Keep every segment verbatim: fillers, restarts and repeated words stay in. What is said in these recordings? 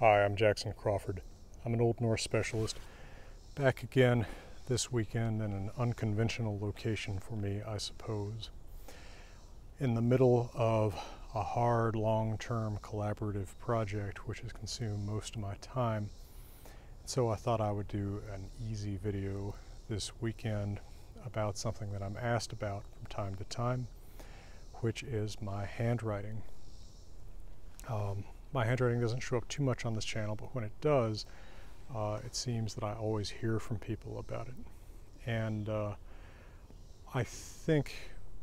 Hi, I'm Jackson Crawford. I'm an Old Norse specialist. Back again this weekend in an unconventional location for me, I suppose. In the middle of a hard, long-term collaborative project which has consumed most of my time. So I thought I would do an easy video this weekend about something that I'm asked about from time to time, which is my handwriting. Um, My handwriting doesn't show up too much on this channel, but when it does, uh, it seems that I always hear from people about it. And uh, I think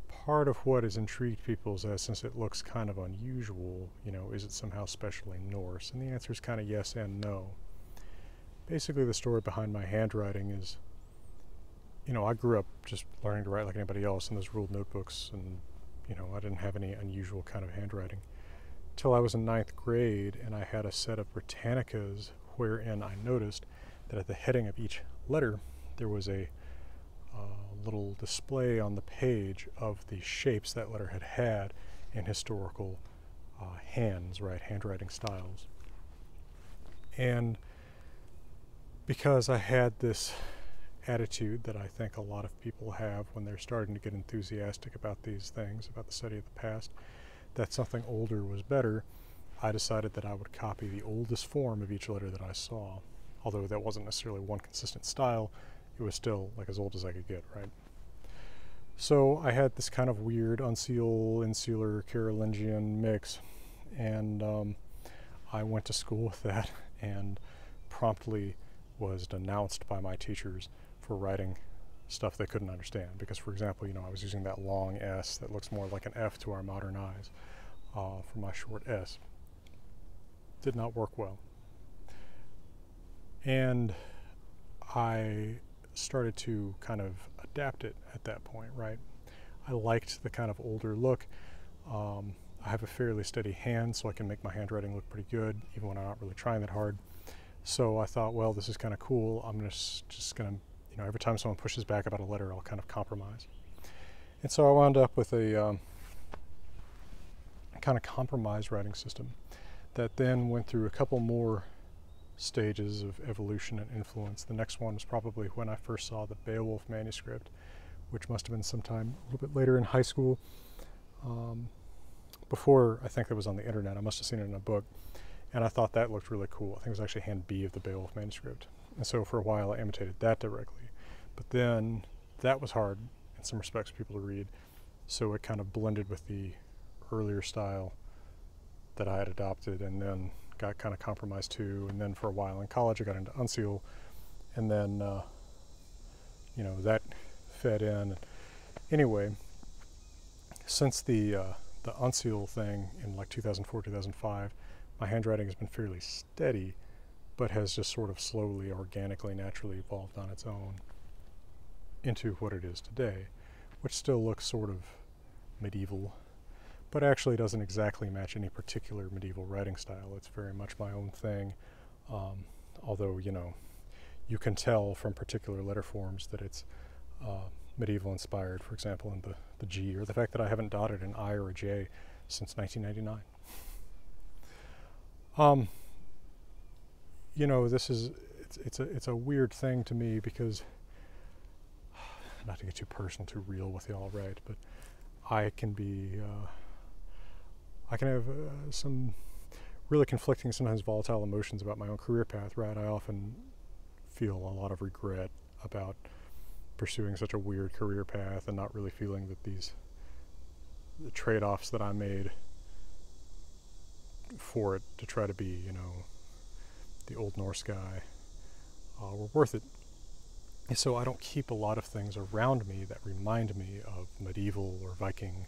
part of what has intrigued people is that since it looks kind of unusual, you know, is it somehow specially Norse? And the answer is kind of yes and no. Basically, the story behind my handwriting is, you know, I grew up just learning to write like anybody else in those ruled notebooks, and, you know, I didn't have any unusual kind of handwriting. Till I was in ninth grade and I had a set of Britannicas wherein I noticed that at the heading of each letter there was a uh, little display on the page of the shapes that letter had had in historical uh, hands, right, handwriting styles. And because I had this attitude that I think a lot of people have when they're starting to get enthusiastic about these things, about the study of the past, that something older was better, I decided that I would copy the oldest form of each letter that I saw. Although that wasn't necessarily one consistent style, it was still like as old as I could get, right? So I had this kind of weird uncial, insular, Carolingian mix, and um, I went to school with that and promptly was denounced by my teachers for writing stuff they couldn't understand, because, for example, you know, I was using that long S that looks more like an F to our modern eyes uh, for my short S. Did not work well. And I started to kind of adapt it at that point, right? I liked the kind of older look. Um, I have a fairly steady hand, so I can make my handwriting look pretty good, even when I'm not really trying that hard. So I thought, well, this is kind of cool. I'm just, just going to You know, every time someone pushes back about a letter, I'll kind of compromise. And so I wound up with a um, kind of compromise writing system that then went through a couple more stages of evolution and influence. The next one was probably when I first saw the Beowulf manuscript, which must have been sometime a little bit later in high school. Um, before, I think it was on the internet. I must have seen it in a book. And I thought that looked really cool. I think it was actually hand B of the Beowulf manuscript. And so for a while I imitated that directly. But then that was hard in some respects for people to read. So it kind of blended with the earlier style that I had adopted and then got kind of compromised to. And then for a while in college I got into uncial. And then, uh, you know, that fed in. Anyway, since the, uh, the uncial thing in like two thousand four, two thousand five, my handwriting has been fairly steady, but has just sort of slowly, organically, naturally evolved on its own into what it is today, which still looks sort of medieval, but actually doesn't exactly match any particular medieval writing style. It's very much my own thing, um, although, you know, you can tell from particular letter forms that it's uh, medieval-inspired, for example, in the, the G, or the fact that I haven't dotted an I or a J since nineteen ninety-nine. Um, you know, this is, it's, it's a, it's a weird thing to me because, not to get too personal, too real with y'all, right? But I can be, uh, I can have uh, some really conflicting, sometimes volatile emotions about my own career path, right? I often feel a lot of regret about pursuing such a weird career path and not really feeling that these, the trade-offs that I made for it to try to be, you know, the Old Norse guy uh, were worth it. And so I don't keep a lot of things around me that remind me of medieval or Viking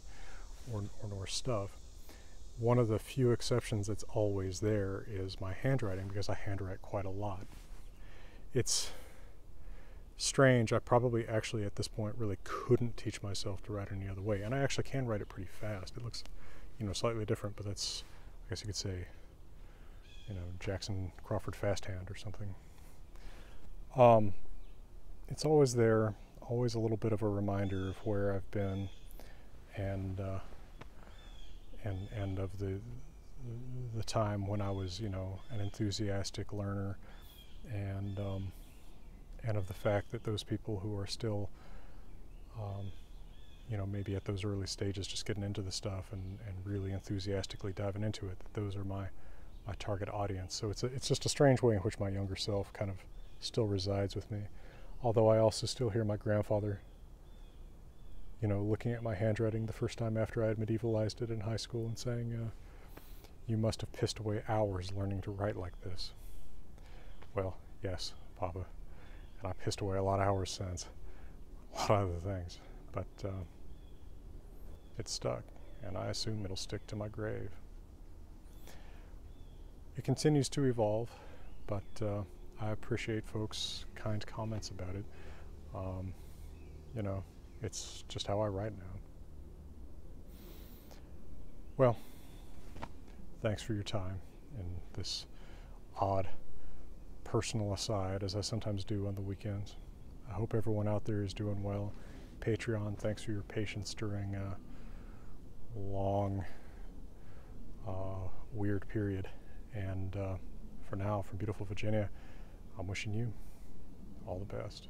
or, or Norse stuff. One of the few exceptions that's always there is my handwriting, because I handwrite quite a lot. It's strange. I probably actually at this point really couldn't teach myself to write any other way. And I actually can write it pretty fast. It looks, you know, slightly different, but that's, I guess you could say, you know, Jackson Crawford fasthand or something. Um, it's always there, always a little bit of a reminder of where I've been, and uh, and and of the the time when I was, you know, an enthusiastic learner, and um, and of the fact that those people who are still, um, you know, maybe at those early stages just getting into the stuff and, and really enthusiastically diving into it, that those are my, my target audience. So it's, a, it's just a strange way in which my younger self kind of still resides with me. Although I also still hear my grandfather, you know, looking at my handwriting the first time after I had medievalized it in high school and saying, uh, you must have pissed away hours learning to write like this. Well, yes, Papa. And I pissed away a lot of hours since. A lot of other things. But uh, it stuck, and I assume it'll stick to my grave. It continues to evolve, but uh, I appreciate folks' kind comments about it. Um, you know, it's just how I write now. Well, thanks for your time in this odd personal aside, as I sometimes do on the weekends. I hope everyone out there is doing well. Patreon, thanks for your patience during a long, uh, weird period. And uh, for now, from beautiful Virginia, I'm wishing you all the best.